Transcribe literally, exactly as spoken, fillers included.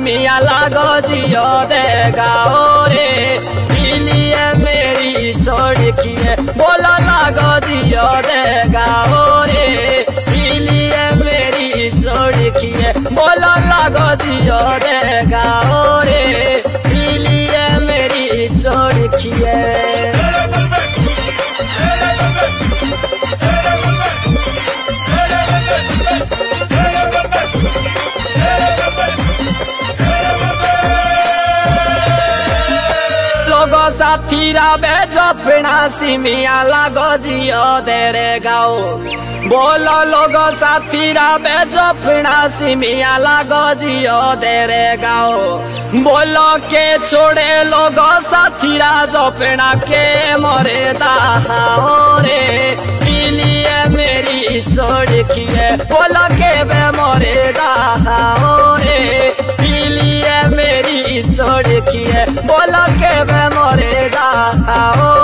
मिया लागो जियो देगा रे हिलिये मेरी चड़किए बोलो लागो जियो देगा रे हिलिये मेरी चड़किए बोलो लागो जियो देगा रे हिलिये मेरी चड़किए। साथीरा बेजोपना सिमिया लागो जियो देरे गाओ बोलो लोगो साथीरा बेजोपना सिमिया लागो जियो देरे गाओ बोलो के छोड़े लोगो साथीरा जोपना के मोरे दाहो रे हिलिये मेरी चड़किए बोलो के बे मोरे दाहो रे हिलिये मेरी चड़किए बोलो के बे मोरे आओ।